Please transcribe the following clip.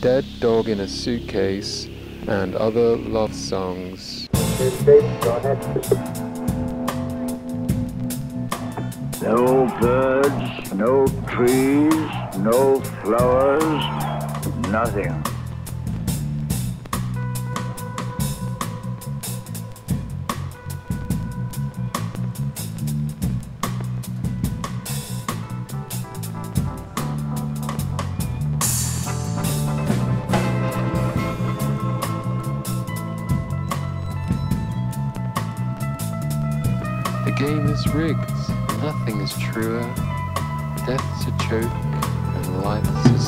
Dead Dog in a Suitcase, and other love songs. No birds, no trees, no flowers, nothing. The game is rigged, nothing is truer, death's a joke and life's a